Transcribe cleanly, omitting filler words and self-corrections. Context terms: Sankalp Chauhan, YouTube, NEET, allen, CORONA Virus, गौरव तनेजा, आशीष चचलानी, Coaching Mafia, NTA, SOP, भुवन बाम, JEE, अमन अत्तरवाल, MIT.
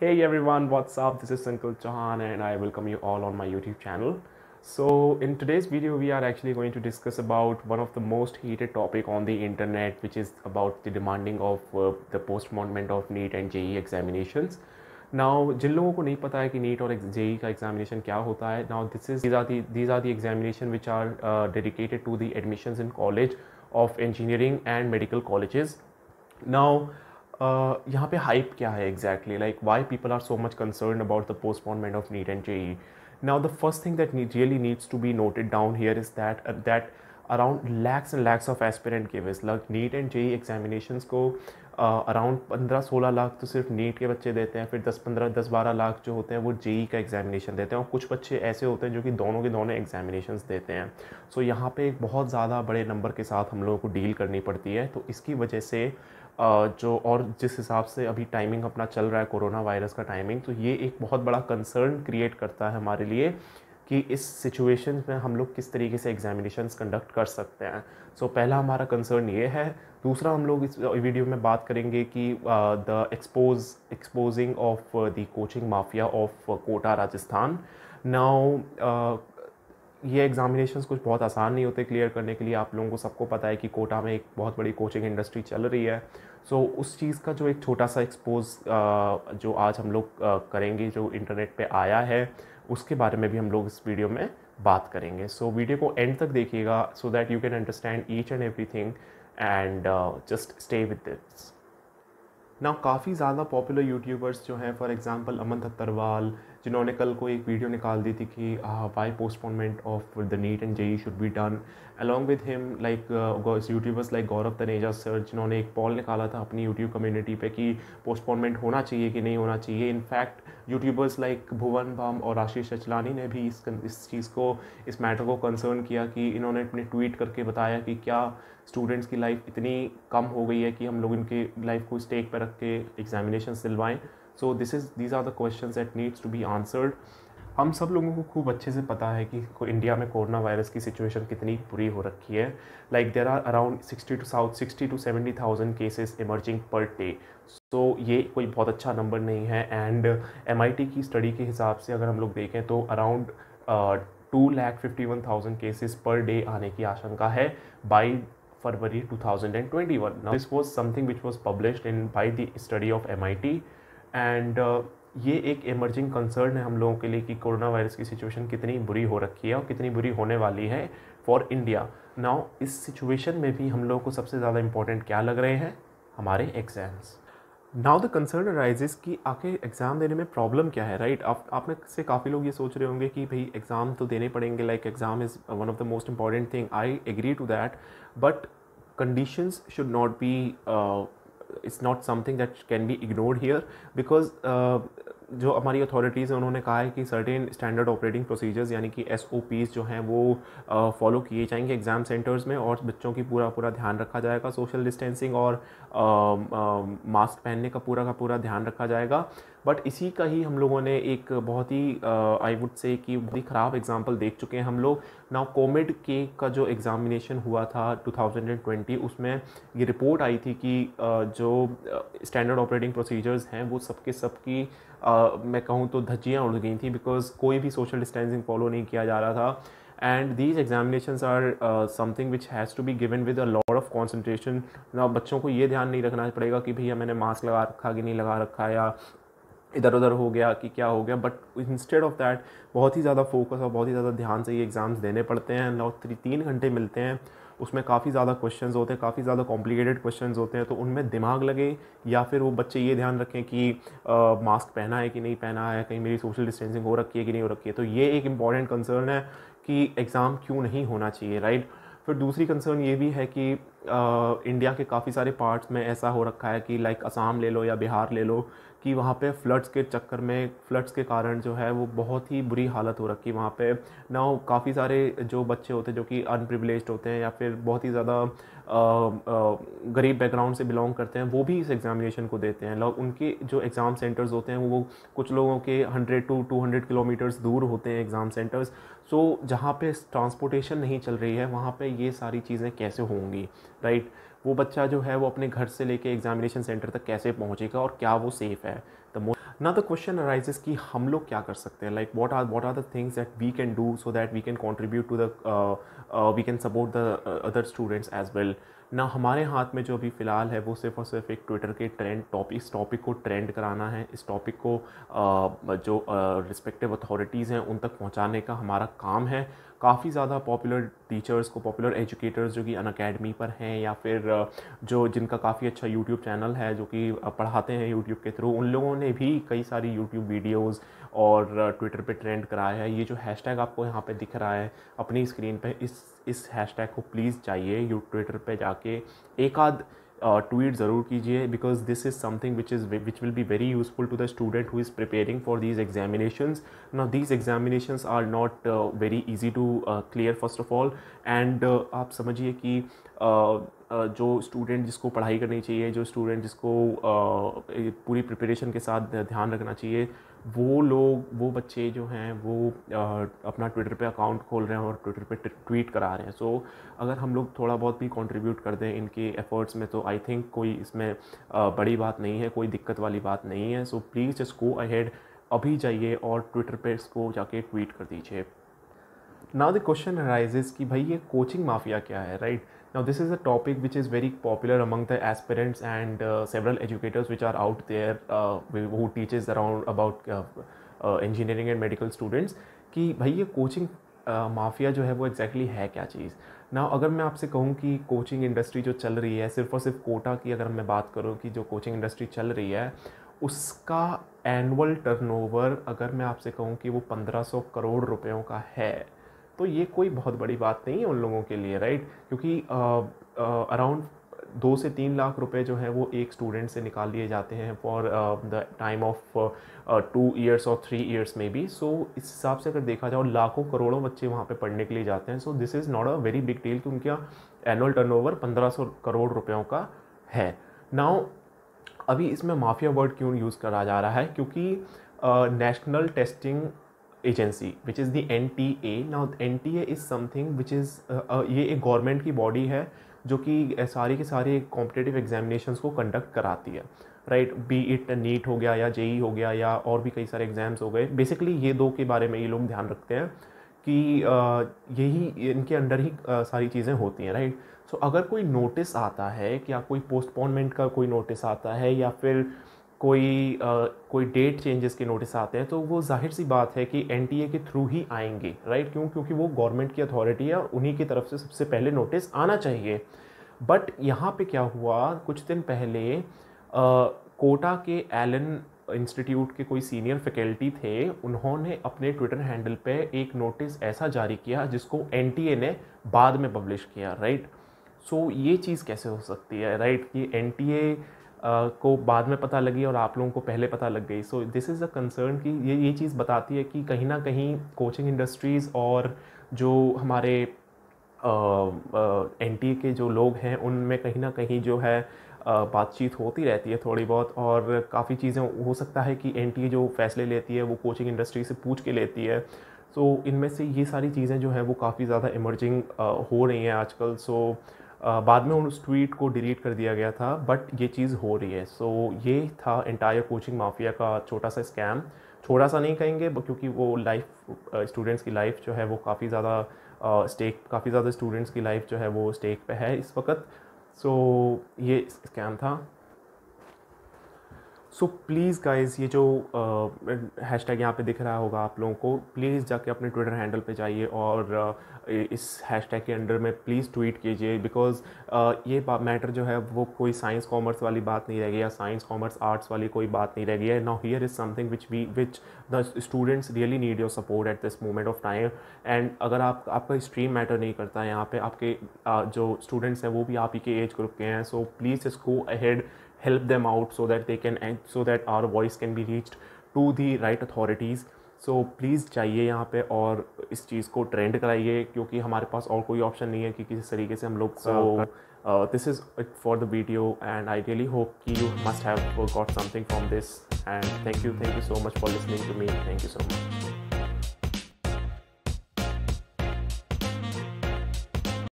Hey everyone, what's up? This is Sankalp Chauhan and I welcome you all on my YouTube channel. So in today's video, we are actually going to discuss about one of the most heated topic on the internet, which is about the demanding of the postponement of NEET and JEE examinations. Now, जिन लोगों को नहीं पता है कि NEET और JEE का examination क्या होता है, now these are the examination which are dedicated to the admissions in college of engineering and medical colleges. Now यहाँ पे hype क्या है exactly, like why people are so much concerned about the postponement of NEET and JEE. Now the first thing that really needs to be noted down here is that that around lakhs and lakhs of aspirant givers, like NEET and JEE examinations को around 15-16 lakh तो सिर्फ NEET के बच्चे देते हैं, फिर 10-12 लाख जो होते हैं वो JEE का एग्जामिनेशन देते हैं, और कुछ बच्चे ऐसे होते हैं जो कि दोनों के दोनों एग्जामिनेशंस देते हैं. सो यहाँ पे एक बहुत ज़्यादा बड़े नंबर के साथ हम लोगों को डील करनी पड़ती है. तो इसकी वजह से जो और जिस हिसाब से अभी टाइमिंग अपना चल रहा है कोरोना वायरस का टाइमिंग, तो ये एक बहुत बड़ा कंसर्न क्रिएट करता है हमारे लिए कि इस सिचुएशन में हम लोग किस तरीके से एग्जामिनेशंस कंडक्ट कर सकते हैं. सो पहला हमारा कंसर्न ये है. दूसरा हम लोग इस वीडियो में बात करेंगे कि the exposing of the coaching mafia of Kota Rajasthan. Now ये एग्जामिनेशंस कुछ बहुत आसान नहीं होते क्लियर करने के लिए. आप लोगों को सबको पता है कि कोटा में एक बहुत बड़ी कोचिंग इंडस्ट्री चल रही है. सो उस चीज़ का जो एक छोटा सा एक्सपोज जो आज हम लोग करेंगे, जो इंटरनेट पे आया है, उसके बारे में भी हम लोग इस वीडियो में बात करेंगे. सो वीडियो को एंड तक देखिएगा so that you can understand each and every thing and just stay with this. ना काफ़ी ज़्यादा पॉपुलर यूट्यूबर्स जो हैं, फॉर एग्जांपल अमन अत्तरवाल, जिन्होंने कल को एक वीडियो निकाल दी थी कि why postponement of the NEET and JEE should be done. Along with him like youtubers like गौरव तनेजा sir, जिन्होंने एक पॉल निकाला था अपनी यूट्यूब कम्युनिटी पे कि पोस्टपोनमेंट होना चाहिए कि नहीं होना चाहिए. In fact youtubers like भुवन बाम और आशीष चचलानी ने भी इस चीज़ को, इस मैटर को कंसर्न किया कि इन्होंने अपने ट्वीट करके बताया कि क्या स्टूडेंट्स की लाइफ इतनी कम हो गई है कि हम लोग इनके लाइफ को स्टेक पर रख के एग्जामिनेशन दिलवाएँ. So these are the questions that needs to be answered. हम सब लोगों को खूब अच्छे से पता है कि इंडिया में कोरोना वायरस की सिचुएशन कितनी बुरी हो रखी है. Like there are around 60 to 70,000 cases emerging per day. सो ये कोई बहुत अच्छा नंबर नहीं है. एंड MIT की स्टडी के हिसाब से अगर हम लोग देखें तो अराउंड 2,51,000 केसेस पर डे आने की आशंका है by February 2021. Now this was something which was published in by the study of MIT, and ये एक emerging concern है हम लोगों के लिए कि कोरोना वायरस की सिचुएशन कितनी बुरी हो रखी है और कितनी बुरी होने वाली है फॉर इंडिया. नाउ इस सिचुएशन में भी हम लोगों को सबसे ज़्यादा इम्पोर्टेंट क्या लग रहे हैं? हमारे exams. Now the concern arises कि आखिर एग्ज़ाम देने में प्रॉब्लम क्या है, राइट? आप में से काफ़ी लोग ये सोच रहे होंगे कि भाई एग्ज़ाम तो देने पड़ेंगे, like exam is one of the most important thing. I agree to that, but conditions should not be it's not something that can be ignored here, because जो हमारी authorities हैं उन्होंने कहा है कि certain standard operating procedures यानी कि SOPs जो हैं वो follow किए जाएंगे exam centers में, और बच्चों की पूरा ध्यान रखा जाएगा. social distancing और mask पहनने का पूरा ध्यान रखा जाएगा. बट इसी का ही हम लोगों ने एक बहुत ही आई वुड से कि बहुत ही ख़राब एग्जांपल देख चुके हैं हम लोग. नाउ कोविड के का जो एग्ज़ामिनेशन हुआ था 2020, उसमें ये रिपोर्ट आई थी कि जो स्टैंडर्ड ऑपरेटिंग प्रोसीजर्स हैं वो सबकी मैं कहूँ तो धज्जियाँ उड़ गई थी, बिकॉज कोई भी सोशल डिस्टेंसिंग फॉलो नहीं किया जा रहा था. And these examinations are something which has to be given with a lot of concentration. Now बच्चों को ये ध्यान नहीं रखना पड़ेगा कि भैया मैंने मास्क लगा रखा कि नहीं लगा रखा या इधर उधर हो गया कि क्या हो गया, बट इंस्टेड ऑफ दैट बहुत ही ज़्यादा फोकस और बहुत ही ज़्यादा ध्यान से ये एग्ज़ाम्स देने पड़ते हैं. नौ 3 घंटे मिलते हैं, उसमें काफ़ी ज़्यादा क्वेश्चंस होते हैं, काफ़ी ज़्यादा कॉम्प्लिकेटेड क्वेश्चंस होते हैं. तो उनमें दिमाग लगे या फिर वो बच्चे ये ध्यान रखें कि मास्क पहना है कि नहीं पहना है, कहीं मेरी सोशल डिस्टेंसिंग हो रखी है कि नहीं हो रखी है. तो ये एक इम्पॉर्टेंट कंसर्न है कि एग्ज़ाम क्यों नहीं होना चाहिए, राइट? फिर दूसरी कंसर्न ये भी है कि इंडिया के काफ़ी सारे पार्ट्स में ऐसा हो रखा है कि लाइक असम ले लो या बिहार ले लो कि वहाँ पे फ्लड्स के चक्कर में, फ्लड्स के कारण जो है वो बहुत ही बुरी हालत हो रखी है वहाँ पे. ना काफ़ी सारे जो बच्चे होते हैं जो कि अनप्रिविलेज्ड होते हैं या फिर बहुत ही ज़्यादा गरीब बैकग्राउंड से बिलोंग करते हैं, वो भी इस एग्ज़ामिनेशन को देते हैं. लोग उनके जो एग्ज़ाम सेंटर्स होते हैं वो कुछ लोगों के 100 to 200 किलोमीटर्स दूर होते हैं एग्ज़ाम सेंटर्स. सो जहाँ पर ट्रांसपोर्टेशन नहीं चल रही है वहाँ पर ये सारी चीज़ें कैसे होंगी, राइट? वो बच्चा जो है वो अपने घर से लेके एग्जामिनेशन सेंटर तक कैसे पहुंचेगा और क्या वो सेफ़ है? Now the question arises कि हम लोग क्या कर सकते हैं, like what are the things that we can do so that we can contribute to the we can support the other students as well. ना हमारे हाथ में जो अभी फ़िलहाल है वो सिर्फ़ और सिर्फ एक ट्विटर के ट्रेंड टॉपिक, इस टॉपिक को ट्रेंड कराना है, इस टॉपिक को जो रिस्पेक्टिव अथॉरिटीज़ हैं उन तक पहुंचाने का हमारा काम है. काफ़ी ज़्यादा पॉपुलर टीचर्स को, पॉपुलर एजुकेटर्स जो कि अन अकेडमी पर हैं या फिर जो जिनका काफ़ी अच्छा यूट्यूब चैनल है जो कि पढ़ाते हैं यूट्यूब के थ्रू, उन लोगों ने भी कई सारी यूट्यूब वीडियोज़ और ट्विटर पे ट्रेंड कराया है. ये जो हैशटैग आपको यहाँ पे दिख रहा है अपनी स्क्रीन पे, इस हैशटैग को प्लीज़ चाहिए, यू ट्विटर पे जाके एक आध ट्वीट ज़रूर कीजिए, because this is something which will be very useful to the student who is preparing for these examinations. Now these examinations are not very easy to clear first of all, and आप समझिए कि जो student जिसको पढ़ाई करनी चाहिए, जो student जिसको पूरी प्रिपरेशन के साथ ध्यान रखना चाहिए, वो लोग, वो बच्चे जो हैं वो अपना ट्विटर पे अकाउंट खोल रहे हैं और ट्विटर पे ट्वीट करा रहे हैं. सो अगर हम लोग थोड़ा बहुत भी कंट्रीब्यूट कर दें इनके एफ़र्ट्स में तो आई थिंक कोई इसमें बड़ी बात नहीं है, कोई दिक्कत वाली बात नहीं है. So please just go ahead, अभी जाइए और ट्विटर पे इसको जाके ट्वीट कर दीजिए. नाउ द क्वेश्चन अराइजेस कि भाई ये कोचिंग माफिया क्या है, right? Now this is a topic which is very popular among the aspirants and several educators which are out there who teaches around about engineering and medical students कि भाई ये coaching mafia जो है वो exactly है क्या चीज़. ना अगर मैं आपसे कहूँ कि कोचिंग इंडस्ट्री जो चल रही है, सिर्फ़ और सिर्फ कोटा की अगर मैं बात करूँ कि जो कोचिंग इंडस्ट्री चल रही है उसका एनुअल टर्नओवर अगर मैं आपसे कहूँ कि वो 1500 करोड़ रुपयों का है, तो ये कोई बहुत बड़ी बात नहीं है उन लोगों के लिए, राइट? क्योंकि अराउंड 2 से 3 लाख रुपए जो है वो एक स्टूडेंट से निकाल लिए जाते हैं for the time of 2 years और 3 इयर्स में भी. सो इस हिसाब से अगर देखा जाए, लाखों करोड़ों बच्चे वहाँ पे पढ़ने के लिए जाते हैं. So this is not a very big deal कि उनका एनुअल टर्नओवर 1500 करोड़ रुपयों का है. नाउ अभी इसमें माफिया वर्ड क्यों यूज़ करा जा रहा है, क्योंकि national testing agency which is the NTA. Now NTA is something which is ये एक गवर्नमेंट की बॉडी है जो कि सारे के सारे कॉम्पिटिटिव एग्जामिनेशंस को कंडक्ट कराती है, राइट? बी इट नीट हो गया या JEE हो गया या और भी कई सारे एग्ज़ाम्स हो गए. बेसिकली ये दो के बारे में ये लोग ध्यान रखते हैं कि यही इनके अंडर ही सारी चीज़ें होती हैं, राइट? सो अगर कोई नोटिस आता है या कोई पोस्टपोनमेंट का कोई नोटिस आता है या फिर कोई डेट चेंजेस के नोटिस आते हैं, तो वो जाहिर सी बात है कि NTA के थ्रू ही आएंगे, राइट? क्योंकि वो गवर्नमेंट की अथॉरिटी है और उन्हीं की तरफ से सबसे पहले नोटिस आना चाहिए. बट यहाँ पे क्या हुआ, कुछ दिन पहले कोटा के एलन इंस्टीट्यूट के कोई सीनियर फैकल्टी थे, उन्होंने अपने ट्विटर हैंडल पे एक नोटिस ऐसा जारी किया जिसको NTA ने बाद में पब्लिश किया, राइट? सो ये चीज़ कैसे हो सकती है, राइट? कि NTA को बाद में पता लगी और आप लोगों को पहले पता लग गई. So this is a concern कि ये चीज़ बताती है कि कहीं ना कहीं कोचिंग इंडस्ट्रीज़ और जो हमारे NTA के जो लोग हैं उनमें कहीं ना कहीं जो है बातचीत होती रहती है थोड़ी बहुत, और काफ़ी चीज़ें हो सकता है कि NTA जो फैसले लेती है वो कोचिंग इंडस्ट्री से पूछ के लेती है. सो इनमें से ये सारी चीज़ें जो हैं वो काफ़ी ज़्यादा इमर्जिंग हो रही हैं आजकल. सो बाद में उस ट्वीट को डिलीट कर दिया गया था, बट ये चीज़ हो रही है. सो ये था एंटायर कोचिंग माफिया का छोटा सा स्कैम. छोटा सा नहीं कहेंगे क्योंकि वो लाइफ, स्टूडेंट्स की लाइफ जो है वो काफ़ी ज़्यादा स्टेक, काफ़ी ज़्यादा स्टूडेंट्स की लाइफ जो है वो स्टेक पे है इस वक्त. सो ये स्कैम था. सो प्लीज़ गाइज़, ये जो हैशटैग यहाँ पे दिख रहा होगा आप लोगों को, प्लीज़ जाके अपने ट्विटर हैंडल पे जाइए और इस हैशटैग के अंडर में प्लीज़ ट्वीट कीजिए, बिकॉज़ ये मैटर जो है वो कोई साइंस कॉमर्स वाली बात नहीं रह गई या साइंस कॉमर्स आर्ट्स वाली कोई बात नहीं रह गई है. Now here is something which the students really need your support at this moment of time. And अगर आपका स्ट्रीम मैटर नहीं करता है यहाँ पर, आपके जो स्टूडेंट्स हैं वो भी आप ही के एज ग्रुप के हैं. So please just go ahead, help them out so that they can end, so that our voice can be reached to the right authorities. So please चाहिए यहाँ पे और इस चीज़ को ट्रेंड कराइए, क्योंकि हमारे पास और कोई ऑप्शन नहीं है कि किसी तरीके से हम लोग. So this is it for the video and I really hope कि you must have got something from this, and thank you so much for listening to me. Thank you so much.